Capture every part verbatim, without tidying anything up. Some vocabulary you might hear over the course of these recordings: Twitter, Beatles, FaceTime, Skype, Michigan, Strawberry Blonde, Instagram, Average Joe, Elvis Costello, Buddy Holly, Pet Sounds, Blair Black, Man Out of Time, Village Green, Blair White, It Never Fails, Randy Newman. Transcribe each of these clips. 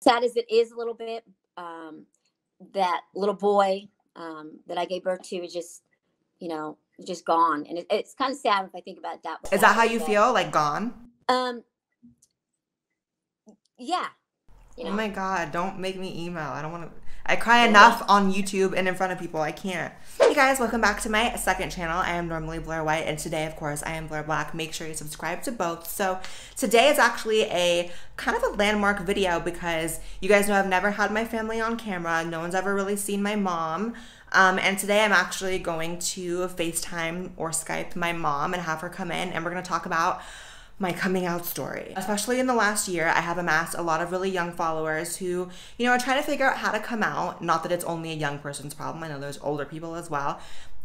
sad as it is a little bit, um, that little boy um, that I gave birth to is just, you know, just gone. And it, it's kind of sad if I think about it that way. Is that how you feel, like gone? Um, yeah. You know? Oh my God, don't make me email. I don't want to. I cry enough on YouTube and in front of people. I can't. Hey guys, welcome back to my second channel. I am normally Blair White, and today, of course, I am Blair Black. Make sure you subscribe to both. So today is actually a kind of a landmark video because you guys know I've never had my family on camera. No one's ever really seen my mom. Um, and today I'm actually going to FaceTime or Skype my mom and have her come in, and we're going to talk about my coming out story. Especially in the last year, I have amassed a lot of really young followers who, you know, are trying to figure out how to come out. Not that it's only a young person's problem. I know there's older people as well.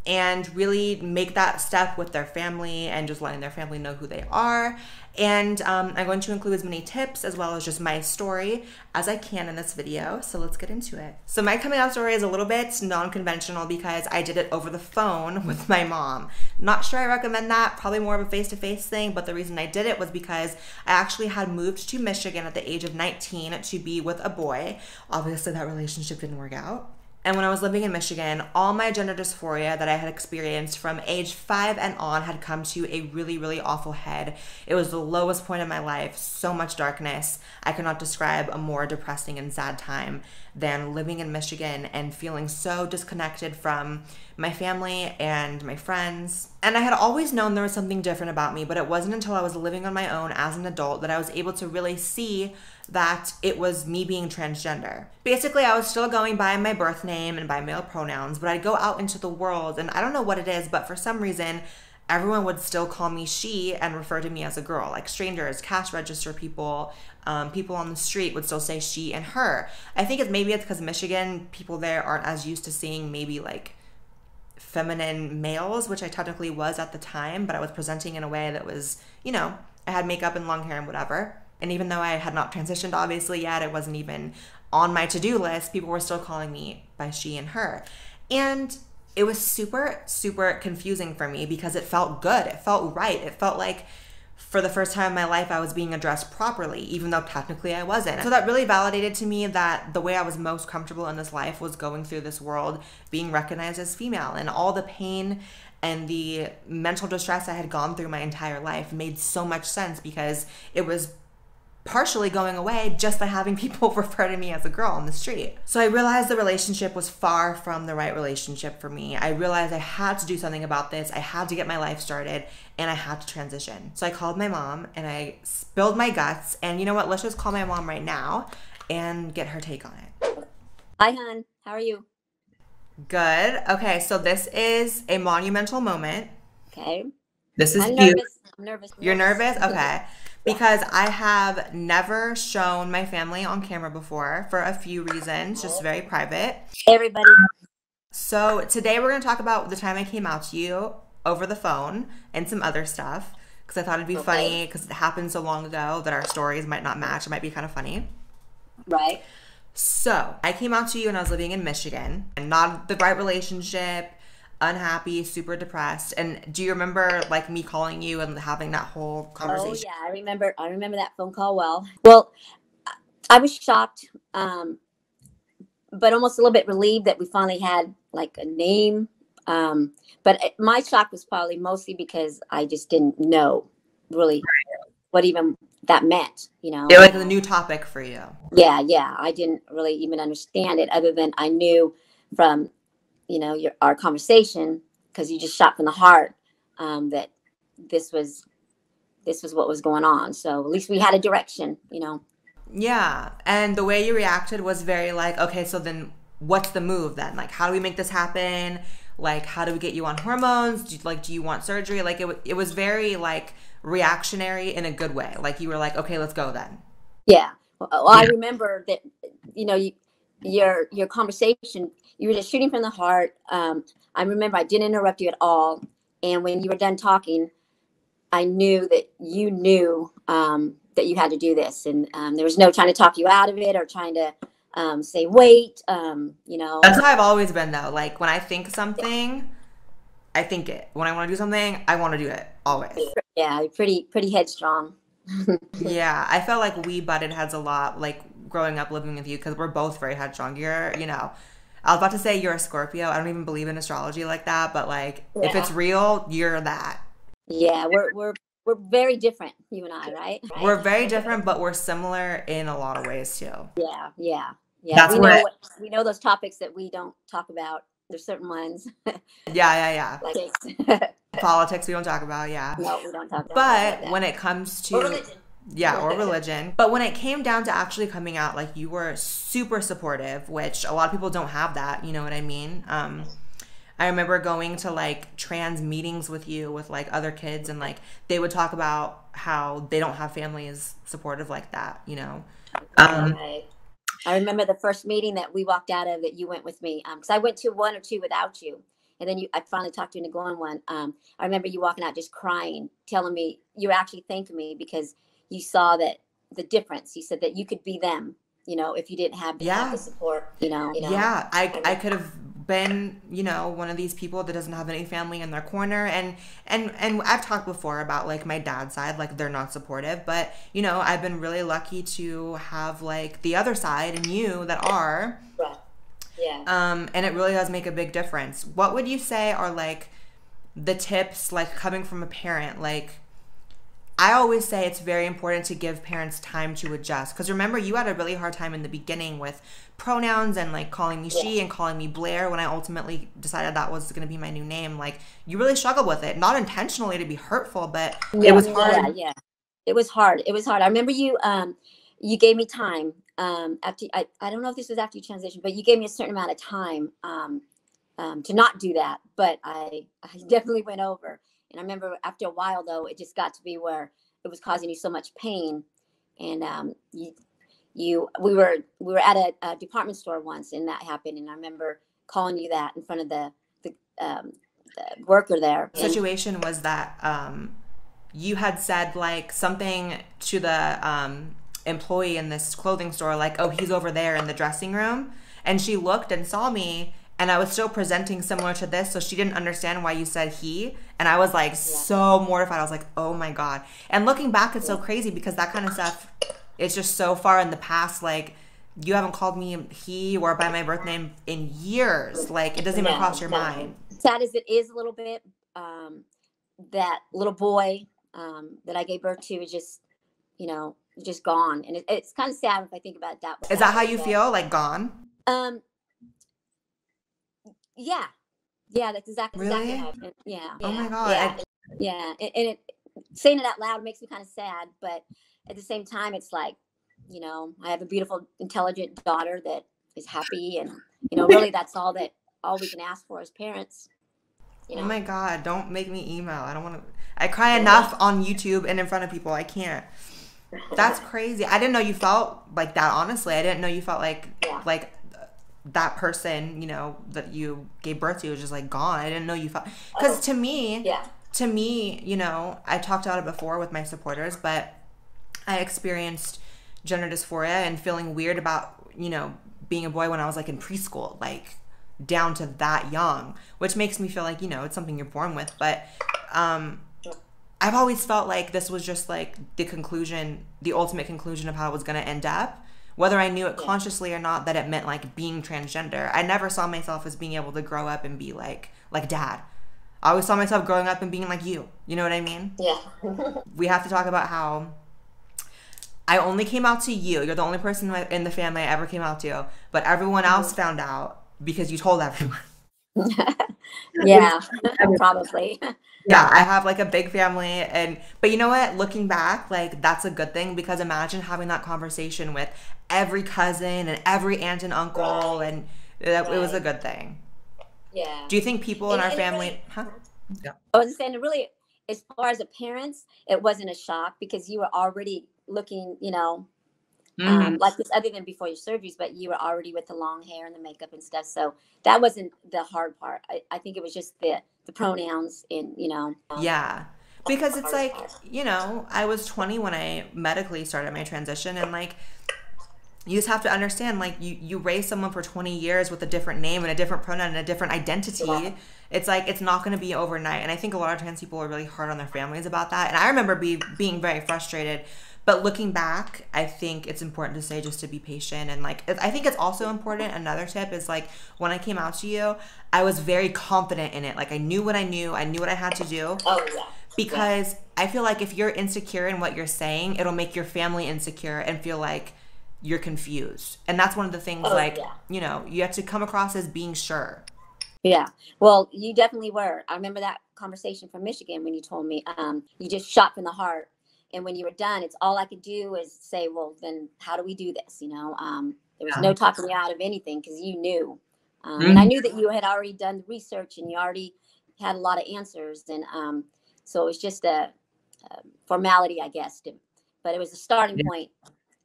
And really make that step with their family and just letting their family know who they are. And um, I'm going to include as many tips as well as just my story as I can in this video. So let's get into it. So my coming out story is a little bit non-conventional because I did it over the phone with my mom. Not sure I recommend that, probably more of a face-to-face thing, but the reason I did it was because I actually had moved to Michigan at the age of nineteen to be with a boy. Obviously that relationship didn't work out. And when I was living in Michigan, all my gender dysphoria that I had experienced from age five and on had come to a really, really awful head. It was the lowest point of my life, so much darkness. I cannot describe a more depressing and sad time than living in Michigan and feeling so disconnected from my family and my friends. And I had always known there was something different about me, but it wasn't until I was living on my own as an adult that I was able to really see that it was me being transgender. Basically, I was still going by my birth name and by male pronouns, but I'd go out into the world, and I don't know what it is, but for some reason, everyone would still call me she and refer to me as a girl. Like strangers, cash register people, um, people on the street would still say she and her. I think it's maybe it's because Michigan people there aren't as used to seeing maybe like feminine males, which I technically was at the time, but I was presenting in a way that was, you know, I had makeup and long hair and whatever. And even though I had not transitioned obviously yet, it wasn't even on my to-do list, people were still calling me by she and her. And it was super, super confusing for me because it felt good. It felt right. It felt like for the first time in my life, I was being addressed properly, even though technically I wasn't. So that really validated to me that the way I was most comfortable in this life was going through this world being recognized as female, and all the pain and the mental distress I had gone through my entire life made so much sense because it was partially going away just by having people refer to me as a girl on the street. So I realized the relationship was far from the right relationship for me. I realized I had to do something about this. I had to get my life started and I had to transition. So I called my mom and I spilled my guts, and you know what? Let's just call my mom right now and get her take on it. Hi, hon. How are you? Good. Okay, so this is a monumental moment. Okay. This is I'm you. Nervous. I'm nervous. You're nervous? Okay. Because I have never shown my family on camera before for a few reasons, just very private. Everybody. So today we're going to talk about the time I came out to you over the phone and some other stuff because I thought it'd be okay. Funny because it happened so long ago that our stories might not match. It might be kind of funny. Right. So I came out to you when I was living in Michigan, and not the right relationship, unhappy, super depressed. And do you remember like me calling you and having that whole conversation? Oh yeah, I remember. I remember that phone call well. Well, I was shocked, um, but almost a little bit relieved that we finally had like a name. Um, but it, my shock was probably mostly because I just didn't know really what even that meant, you know? It was a new topic for you. Yeah, yeah. I didn't really even understand it other than I knew from you know, your, our conversation, because you just shot from the heart um, that this was, this was what was going on. So at least we had a direction, you know? Yeah. And the way you reacted was very like, okay, so then what's the move then? Like, how do we make this happen? Like, how do we get you on hormones? Do you, like, do you want surgery? Like it, it was very like reactionary in a good way. Like you were like, okay, let's go then. Yeah. Well, yeah. I remember that, you know, you, your, your conversation, you were just shooting from the heart. Um, I remember I didn't interrupt you at all. And when you were done talking, I knew that you knew um, that you had to do this. And um, there was no trying to talk you out of it or trying to um, say, wait, um, you know. That's how I've always been though. Like when I think something, I think it. When I want to do something, I want to do it always. Yeah, pretty, pretty headstrong. Yeah, I felt like we butted heads a lot. Like growing up living with you, because we're both very headstrong. You're, you know, I was about to say you're a Scorpio. I don't even believe in astrology like that, but like yeah. if it's real, you're that. Yeah, we're we're we're very different, you and I, right? right? We're very different, but we're similar in a lot of ways too. Yeah, yeah, yeah. That's we what know what, we know those topics that we don't talk about. There's certain ones. yeah, yeah, yeah. Like, politics we don't talk about. Yeah. No, we don't talk about. But that. when it comes to or religion. Yeah, or religion. But when it came down to actually coming out, like you were super supportive, which a lot of people don't have that. You know what I mean? Um, I remember going to like trans meetings with you with like other kids, and like they would talk about how they don't have families supportive like that, you know? Um, right. I remember the first meeting that we walked out of that you went with me, because um, I went to one or two without you. And then you, I finally talked to you into going one. Um, I remember you walking out just crying, telling me you were actually thanking me because you saw that the difference. You said that you could be them, you know, if you didn't have yeah. the support, you know. You know? Yeah, I, I could have been, you know, one of these people that doesn't have any family in their corner. And, and, and I've talked before about, like, my dad's side, like, they're not supportive. But, you know, I've been really lucky to have, like, the other side and you that are. Right. Yeah. Um, and it really does make a big difference. What would you say are, like, the tips, like, coming from a parent, like, I always say it's very important to give parents time to adjust. Because remember, you had a really hard time in the beginning with pronouns and like calling me she and calling me Blair when I ultimately decided that was going to be my new name. Like you really struggled with it, not intentionally to be hurtful, but yeah, it was hard. Yeah, yeah, it was hard. It was hard. I remember you, um, you gave me time um, after, I, I don't know if this was after you transitioned, but you gave me a certain amount of time um, um, to not do that. But I, I definitely went over. And I remember after a while, though, it just got to be where it was causing you so much pain. And um, you, you, we were we were at a, a department store once, and that happened. And I remember calling you that in front of the the, um, the worker there. The situation was that um, you had said like something to the um, employee in this clothing store, like, "Oh, he's over there in the dressing room," and she looked and saw me. And I was still presenting similar to this, so she didn't understand why you said he. And I was like yeah. so mortified. I was like, oh my God. And looking back, it's yeah. so crazy because that kind of stuff, it's just so far in the past. Like, you haven't called me he or by my birth name in years. Like, it doesn't yeah. even cross your yeah. mind. Sad as it is a little bit, um, that little boy um, that I gave birth to is just, you know, just gone. And it, it's kind of sad if I think about it that way. Is that how you feel, like gone? Um. Yeah. Yeah, that's exactly, really? exactly how yeah, yeah. Oh my God. Yeah. I... yeah. And, and it, saying it out loud makes me kind of sad, but at the same time, it's like, you know, I have a beautiful, intelligent daughter that is happy. And, you know, really that's all that, all we can ask for as parents. You know? Oh my God. Don't make me email. I don't want to, I cry yeah. enough on YouTube and in front of people. I can't. That's crazy. I didn't know you felt like that. Honestly, I didn't know you felt like, yeah. like, that person, you know, that you gave birth to was just like gone. I didn't know you felt, because oh. to me, yeah. to me, you know, I talked about it before with my supporters, but I experienced gender dysphoria and feeling weird about, you know, being a boy when I was like in preschool, like down to that young, which makes me feel like, you know, it's something you're born with. But um, I've always felt like this was just like the conclusion, the ultimate conclusion of how it was going to end up. Whether I knew it consciously or not, that it meant like being transgender. I never saw myself as being able to grow up and be like, like dad. I always saw myself growing up and being like you. You know what I mean? Yeah. We have to talk about how I only came out to you. You're the only person in the family I ever came out to, but everyone else mm-hmm. found out because you told everyone. yeah, probably. Yeah, I have like a big family, and but you know what? Looking back, like that's a good thing, because imagine having that conversation with every cousin and every aunt and uncle, right. and that, right. it was a good thing. Yeah. Do you think people and, in our family? Really, huh? Yeah. I was saying, really, as far as the parents, it wasn't a shock because you were already looking, you know. Mm-hmm. Um, like this, other than before your surgeries, but you were already with the long hair and the makeup and stuff. So that wasn't the hard part. I, I think it was just the, the pronouns and, you know. Um, yeah. Because it's like, part. you know, I was twenty when I medically started my transition. And like, you just have to understand, like you, you raise someone for twenty years with a different name and a different pronoun and a different identity. Yeah. It's like, it's not going to be overnight. And I think a lot of trans people are really hard on their families about that. And I remember be, being very frustrated. But looking back, I think it's important to say just to be patient. And like, I think it's also important. Another tip is like, when I came out to you, I was very confident in it. Like I knew what I knew. I knew what I had to do. Oh yeah. Because yeah. I feel like if you're insecure in what you're saying, it'll make your family insecure and feel like you're confused. And that's one of the things oh, like, yeah. you know, you have to come across as being sure. Yeah. Well, you definitely were. I remember that conversation from Michigan when you told me um, you just shot from the heart. And when you were done, it's all I could do is say, well, then how do we do this? You know, um, there was no talking me out of anything because you knew. Um, mm-hmm. And I knew that you had already done research and you already had a lot of answers. And um, so it was just a, a formality, I guess. To, but it was a starting yeah. point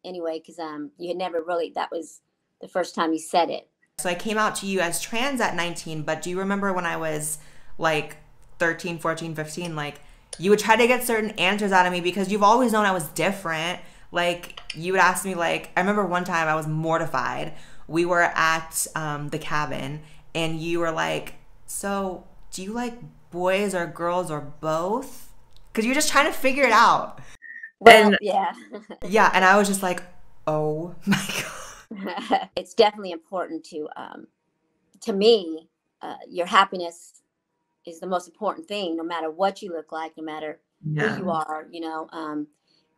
anyway, because um, you had never really, that was the first time you said it. So I came out to you as trans at nineteen, but do you remember when I was like thirteen, fourteen, fifteen, like, you would try to get certain answers out of me because you've always known I was different. Like, you would ask me, like, I remember one time I was mortified. We were at um, the cabin, and you were like, so do you like boys or girls or both? Because you were just trying to figure it out. Well, and, yeah. yeah, and I was just like, oh, my God. It's definitely important to, um, to me, uh, your happiness is the most important thing, no matter what you look like, no matter yeah. who you are, you know. Um,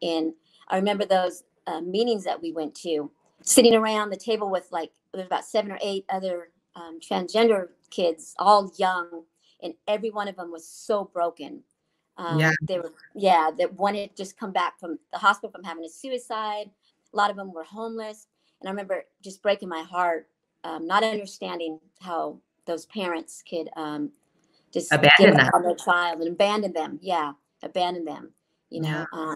and I remember those uh, meetings that we went to, sitting around the table with like, there's about seven or eight other um, transgender kids, all young, and every one of them was so broken. Um, yeah. They were, yeah, that one had just come back from the hospital from having a suicide. A lot of them were homeless. And I remember just breaking my heart, um, not understanding how those parents could, um, just abandon them on their child and abandon them. Yeah. Abandon them. You know? Yeah. Um,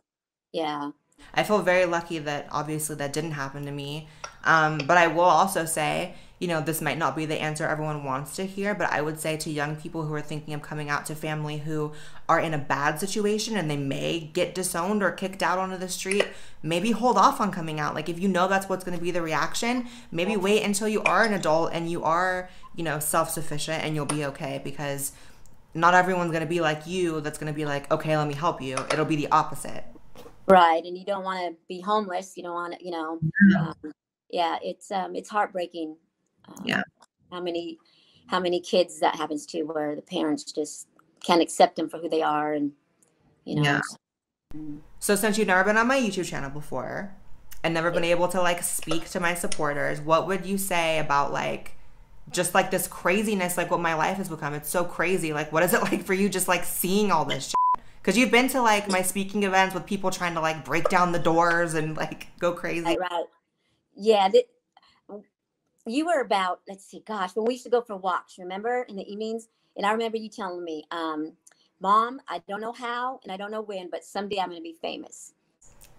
yeah. I feel very lucky that obviously that didn't happen to me. Um, but I will also say, you know, this might not be the answer everyone wants to hear, but I would say to young people who are thinking of coming out to family who are in a bad situation and they may get disowned or kicked out onto the street, maybe hold off on coming out. Like if you know that's what's going to be the reaction, maybe wait until you are an adult and you are, you know, self-sufficient and you'll be okay, because not everyone's going to be like you that's going to be like, okay, let me help you. It'll be the opposite. Right. And you don't want to be homeless. You don't want to, you know, um, yeah, it's, um, it's heartbreaking. Um, yeah. How many, how many kids that happens to where the parents just can't accept them for who they are. And, you know, yeah. So since you've never been on my YouTube channel before and never been able to like speak to my supporters, what would you say about like, just like this craziness, like what my life has become? It's so crazy. Like, what is it like for you just like seeing all this shit? Because you've been to like my speaking events with people trying to like break down the doors and like go crazy. Right. right. Yeah. You were about, let's see, gosh, when we used to go for walks, remember, in the evenings? And I remember you telling me, um, Mom, I don't know how and I don't know when, but someday I'm going to be famous.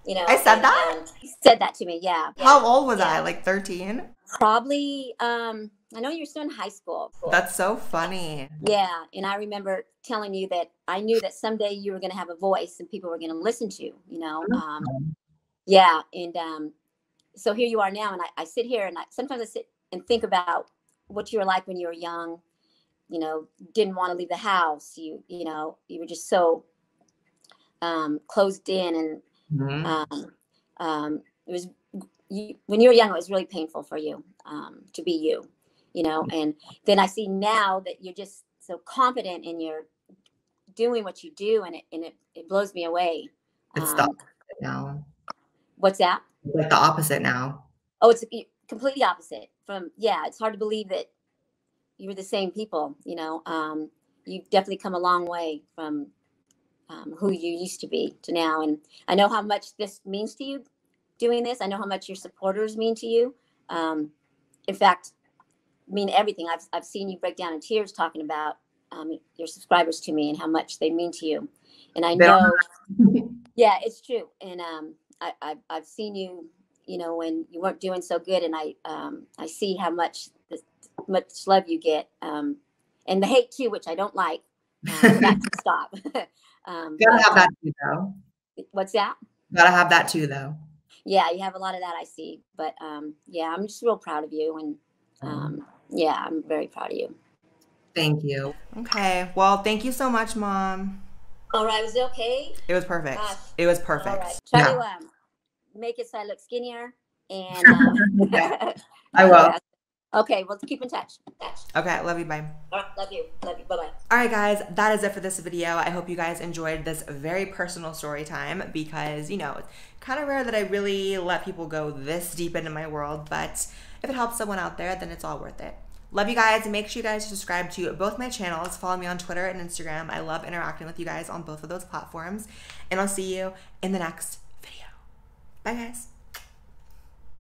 You know, I said and, that? Um, you said that to me, yeah. yeah. How old was yeah. I? Like thirteen? Probably, um, I know you were still in high school. That's so funny. Yeah, and I remember telling you that I knew that someday you were going to have a voice and people were going to listen to you, you know? Um, yeah, and um, so here you are now, and I, I sit here, and I, sometimes I sit and think about what you were like when you were young, you know, didn't want to leave the house. You, you know, you were just so um, closed in, and mm-hmm. um, um, it was you, when you were young, it was really painful for you um, to be you, you know. And then I see now that you're just so confident in your doing what you do, and it and it, it blows me away. It's um, the opposite now. What's that? Like the opposite now. Oh, it's completely opposite from yeah. It's hard to believe that you were the same people. You know, um, you've definitely come a long way from. Um, who you used to be to now. And I know how much this means to you doing this. I know how much your supporters mean to you. Um, in fact, mean everything. I've, I've seen you break down in tears talking about um, your subscribers to me and how much they mean to you. And I know, yeah, it's true. And um, I, I've, I've seen you, you know, when you weren't doing so good, and I, um, I see how much, the, much love you get um, and the hate too, which I don't like. Um, that can stop. Um, gotta but, have that too, though. What's that? Gotta have that too, though. Yeah, you have a lot of that, I see. But um, yeah, I'm just real proud of you, and um, yeah, I'm very proud of you. Thank you. Okay. Well, thank you so much, Mom. All right. Was it okay? It was perfect. Gosh. It was perfect. All right. Tell yeah. you, um, make it so I look skinnier. And um, yeah, I will. Okay, well, keep in touch. touch. Okay, love you, bye. Love you, love you, bye-bye. All right, guys, that is it for this video. I hope you guys enjoyed this very personal story time because, you know, it's kind of rare that I really let people go this deep into my world, but if it helps someone out there, then it's all worth it. Love you guys. Make sure you guys subscribe to both my channels. Follow me on Twitter and Instagram. I love interacting with you guys on both of those platforms, and I'll see you in the next video. Bye, guys.